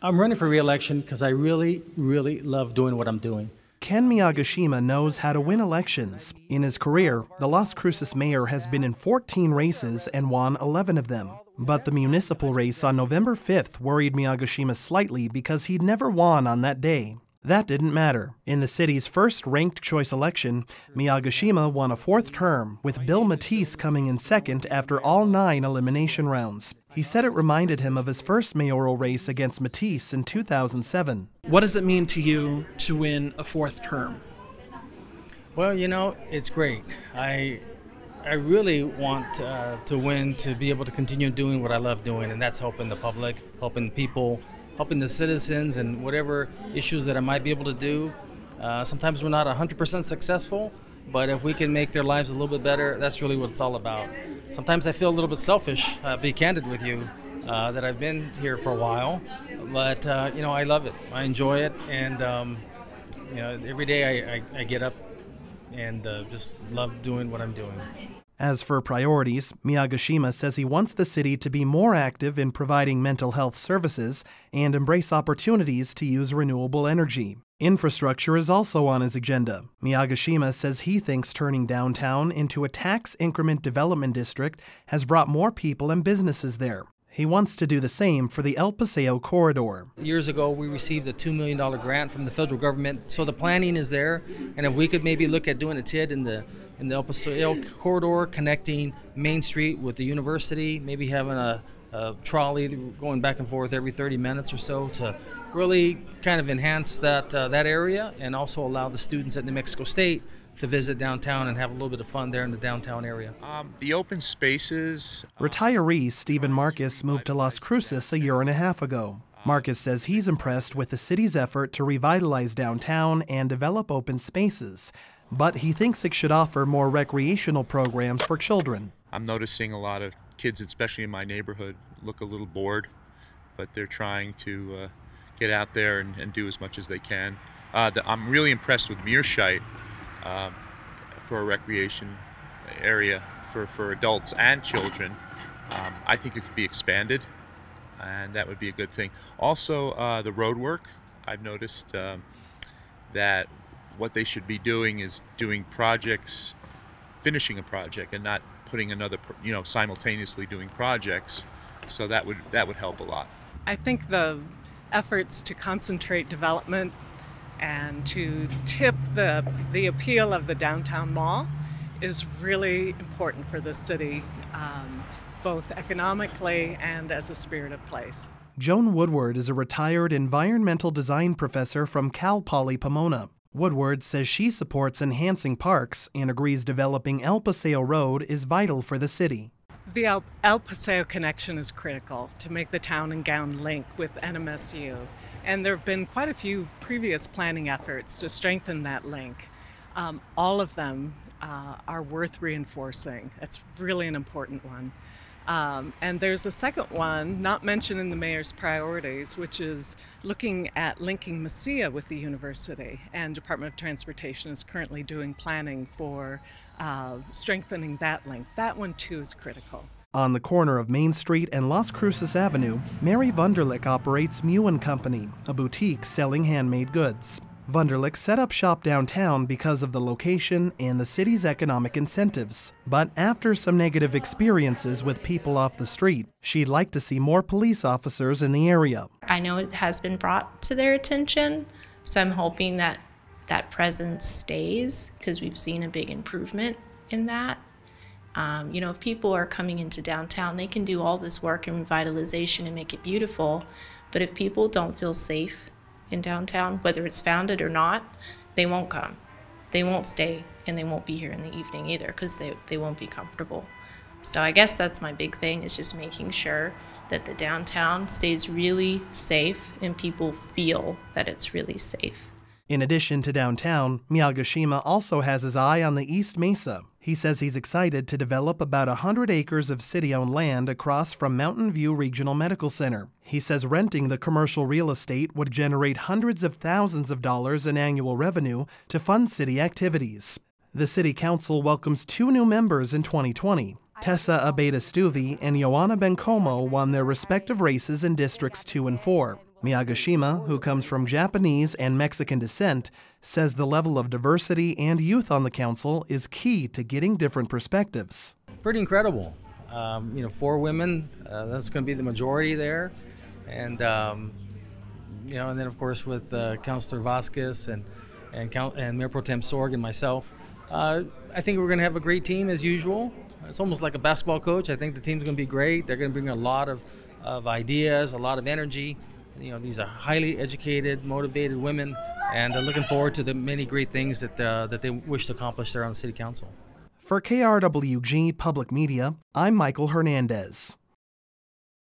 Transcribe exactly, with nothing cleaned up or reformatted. I'm running for re-election because I really, really love doing what I'm doing. Ken Miyagishima knows how to win elections. In his career, the Las Cruces mayor has been in fourteen races and won eleven of them. But the municipal race on November fifth worried Miyagishima slightly because he'd never won on that day. That didn't matter. In the city's first ranked choice election, Miyagishima won a fourth term, with Bill Mattiace coming in second after all nine elimination rounds. He said it reminded him of his first mayoral race against Matisse in two thousand seven. What does it mean to you to win a fourth term? Well, you know, it's great. I, I really want uh, to win to be able to continue doing what I love doing, and that's helping the public, helping people, helping the citizens, and whatever issues that I might be able to do. Uh, sometimes we're not one hundred percent successful, but if we can make their lives a little bit better, that's really what it's all about. Sometimes I feel a little bit selfish, uh, be candid with you, uh, that I've been here for a while, but uh, you know, I love it. I enjoy it, and um, you know, every day I, I, I get up and uh, just love doing what I'm doing. As for priorities, Miyagishima says he wants the city to be more active in providing mental health services and embrace opportunities to use renewable energy. Infrastructure is also on his agenda. Miyagishima says he thinks turning downtown into a tax increment development district has brought more people and businesses there. He wants to do the same for the El Paseo Corridor. Years ago, we received a two million dollar grant from the federal government, so the planning is there, and if we could maybe look at doing a T I D in the in the El Paseo Corridor, connecting Main Street with the university, maybe having a, a trolley going back and forth every thirty minutes or so to really kind of enhance that, uh, that area, and also allow the students at New Mexico State to visit downtown and have a little bit of fun there in the downtown area. Um, the open spaces... Retiree Stephen Marcus moved to Las Cruces a year and a half ago. Marcus says he's impressed with the city's effort to revitalize downtown and develop open spaces, but he thinks it should offer more recreational programs for children. I'm noticing a lot of kids, especially in my neighborhood, look a little bored, but they're trying to uh, get out there and, and do as much as they can. Uh, the, I'm really impressed with Meerscheid uh, for a recreation area for, for adults and children. Um, I think it could be expanded, and that would be a good thing. Also, uh, the road work, I've noticed um, that what they should be doing is doing projects, finishing a project, and not putting another, you know, simultaneously doing projects. So that would that would help a lot. I think the efforts to concentrate development and to tip the the appeal of the downtown mall is really important for the city, um, both economically and as a spirit of place. Joan Woodward is a retired environmental design professor from Cal Poly Pomona. Woodward says she supports enhancing parks and agrees developing El Paseo Road is vital for the city. The El, El Paseo connection is critical to make the town and gown link with N M S U, and there have been quite a few previous planning efforts to strengthen that link. Um, all of them uh, are worth reinforcing. It's really an important one. Um, and there's a second one, not mentioned in the mayor's priorities, which is looking at linking Messia with the university. And Department of Transportation is currently doing planning for uh, strengthening that link. That one, too, is critical. On the corner of Main Street and Las Cruces Avenue, Mary Wunderlich operates Mewen Company, a boutique selling handmade goods. Wunderlich set up shop downtown because of the location and the city's economic incentives. But after some negative experiences with people off the street, she'd like to see more police officers in the area. I know it has been brought to their attention, so I'm hoping that that presence stays, because we've seen a big improvement in that. Um, you know, if people are coming into downtown, they can do all this work and revitalization and make it beautiful, but if people don't feel safe in downtown, whether it's founded or not, they won't come. They won't stay, and they won't be here in the evening either, because they, they won't be comfortable. So I guess that's my big thing, is just making sure that the downtown stays really safe and people feel that it's really safe. In addition to downtown, Miyagishima also has his eye on the East Mesa. He says he's excited to develop about one hundred acres of city-owned land across from Mountain View Regional Medical Center. He says renting the commercial real estate would generate hundreds of thousands of dollars in annual revenue to fund city activities. The city council welcomes two new members in twenty twenty. Tessa Abeyta-Stuvi and Ioana Bencomo won their respective races in districts two and four. Miyagishima, who comes from Japanese and Mexican descent, says the level of diversity and youth on the council is key to getting different perspectives. Pretty incredible. Um, you know, four women, uh, that's going to be the majority there. And, um, you know, and then, of course, with uh, Councilor Vasquez and, and, and Mayor Pro Tem Sorg and myself, uh, I think we're going to have a great team as usual. It's almost like a basketball coach. I think the team's going to be great. They're going to bring a lot of, of ideas, a lot of energy. You know, these are highly educated, motivated women, and they're looking forward to the many great things that, uh, that they wish to accomplish there on the City Council. For K R W G Public Media, I'm Michael Hernandez.